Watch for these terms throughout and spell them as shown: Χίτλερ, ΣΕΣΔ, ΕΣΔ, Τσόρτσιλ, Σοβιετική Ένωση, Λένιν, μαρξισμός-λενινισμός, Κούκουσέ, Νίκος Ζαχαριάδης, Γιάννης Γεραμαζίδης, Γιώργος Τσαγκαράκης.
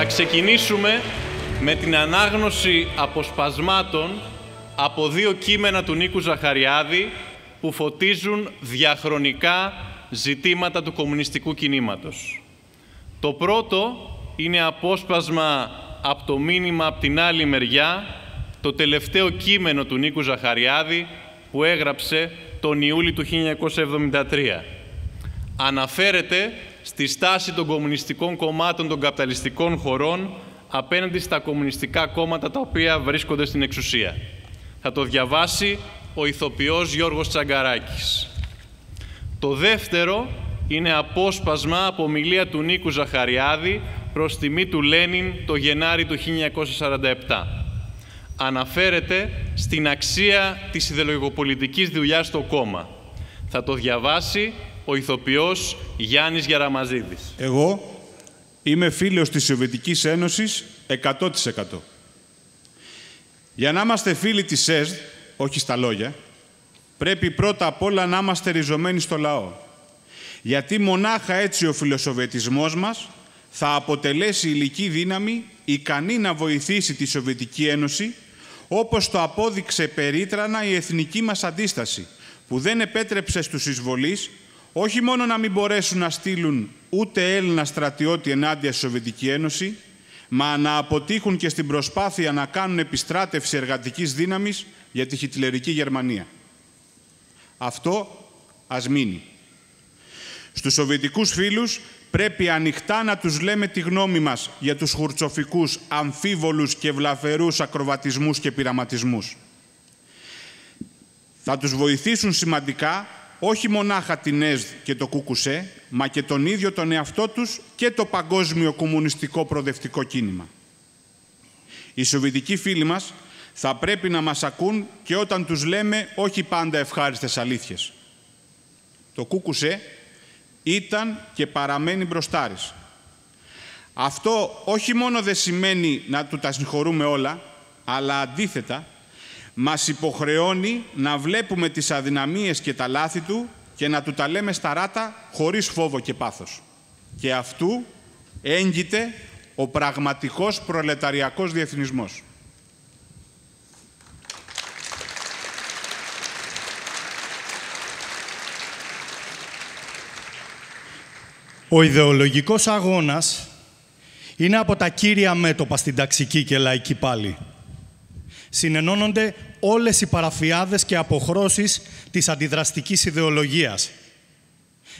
Θα ξεκινήσουμε με την ανάγνωση αποσπασμάτων από δύο κείμενα του Νίκου Ζαχαριάδη που φωτίζουν διαχρονικά ζητήματα του κομμουνιστικού κινήματος. Το πρώτο είναι απόσπασμα από το μήνυμα από την άλλη μεριά, το τελευταίο κείμενο του Νίκου Ζαχαριάδη που έγραψε τον Ιούλιο του 1973. Αναφέρεται στη στάση των κομμουνιστικών κομμάτων των καπιταλιστικών χωρών απέναντι στα κομμουνιστικά κόμματα τα οποία βρίσκονται στην εξουσία. Θα το διαβάσει ο ηθοποιός Γιώργος Τσαγκαράκης. Το δεύτερο είναι απόσπασμα από ομιλία του Νίκου Ζαχαριάδη προς τιμή του Λένιν το Γενάρη του 1947. Αναφέρεται στην αξία της ιδεολογικοπολιτικής δουλειάς στο κόμμα. Θα το διαβάσει ο ηθοποιός Γιάννης Γεραμαζίδης. Εγώ είμαι φίλος της Σοβιετικής Ένωσης 100%. Για να είμαστε φίλοι της ΣΕΣΔ, όχι στα λόγια, πρέπει πρώτα απ' όλα να είμαστε ριζωμένοι στο λαό. Γιατί μονάχα έτσι ο φιλοσοβιετισμός μας θα αποτελέσει υλική δύναμη ικανή να βοηθήσει τη Σοβιετική Ένωση, όπως το απόδειξε περίτρανα η εθνική μας αντίσταση, που δεν επέτρεψε στους εισβολείς όχι μόνο να μην μπορέσουν να στείλουν ούτε Έλληνα στρατιώτη ενάντια στη Σοβιετική Ένωση, μα να αποτύχουν και στην προσπάθεια να κάνουν επιστράτευση εργατικής δύναμης για τη χιτλερική Γερμανία. Αυτό ας μείνει. Στους σοβιετικούς φίλους πρέπει ανοιχτά να τους λέμε τη γνώμη μας για τους χουρτσοφικούς, αμφίβολους και βλαφερούς ακροβατισμούς και πειραματισμούς. Θα τους βοηθήσουν σημαντικά όχι μονάχα την ΕΣΔ και το Κούκουσέ, μα και τον ίδιο τον εαυτό τους και το παγκόσμιο κομμουνιστικό προοδευτικό κίνημα. Οι σοβιετικοί φίλοι μας θα πρέπει να μας ακούν και όταν τους λέμε όχι πάντα ευχάριστες αλήθειες. Το Κούκουσέ ήταν και παραμένει μπροστάρης. Αυτό όχι μόνο δεν σημαίνει να του τα συγχωρούμε όλα, αλλά αντίθετα, μας υποχρεώνει να βλέπουμε τις αδυναμίες και τα λάθη του και να του τα λέμε στα ράτα χωρίς φόβο και πάθος. Και αυτού έγκυται ο πραγματικός προλεταριακός διεθνισμός. Ο ιδεολογικός αγώνας είναι από τα κύρια μέτωπα στην ταξική και λαϊκή πάλη. Συνενώνονται όλες οι παραφιάδες και αποχρώσεις της αντιδραστικής ιδεολογίας.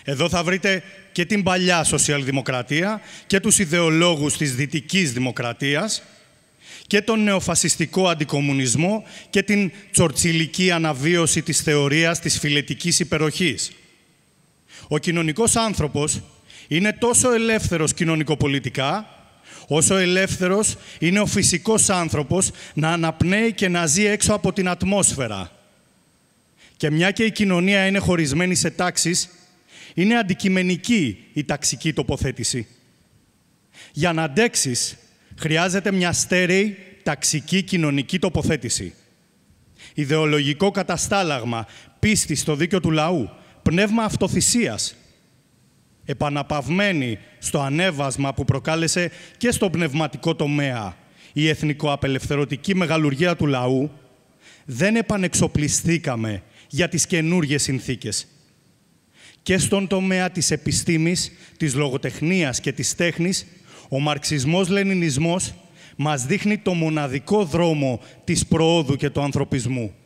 Εδώ θα βρείτε και την παλιά σοσιαλδημοκρατία και τους ιδεολόγους της δυτικής δημοκρατίας και τον νεοφασιστικό αντικομμουνισμό και την τσορτσιλική αναβίωση της θεωρίας της φιλετικής υπεροχής. Ο κοινωνικός άνθρωπος είναι τόσο ελεύθερος κοινωνικοπολιτικά όσο ελεύθερος είναι ο φυσικός άνθρωπος να αναπνέει και να ζει έξω από την ατμόσφαιρα. Και μια και η κοινωνία είναι χωρισμένη σε τάξεις, είναι αντικειμενική η ταξική τοποθέτηση. Για να αντέξεις, χρειάζεται μια στέρεη ταξική κοινωνική τοποθέτηση. Ιδεολογικό καταστάλλαγμα, πίστη στο δίκαιο του λαού, πνεύμα αυτοθυσίας, επαναπαυμένη στο ανέβασμα που προκάλεσε και στον πνευματικό τομέα η εθνικοαπελευθερωτική μεγαλουργία του λαού, δεν επανεξοπλιστήκαμε για τις καινούργιες συνθήκες. Και στον τομέα της επιστήμης, της λογοτεχνίας και της τέχνης, ο μαρξισμός-λενινισμός μας δείχνει το μοναδικό δρόμο της προόδου και του ανθρωπισμού.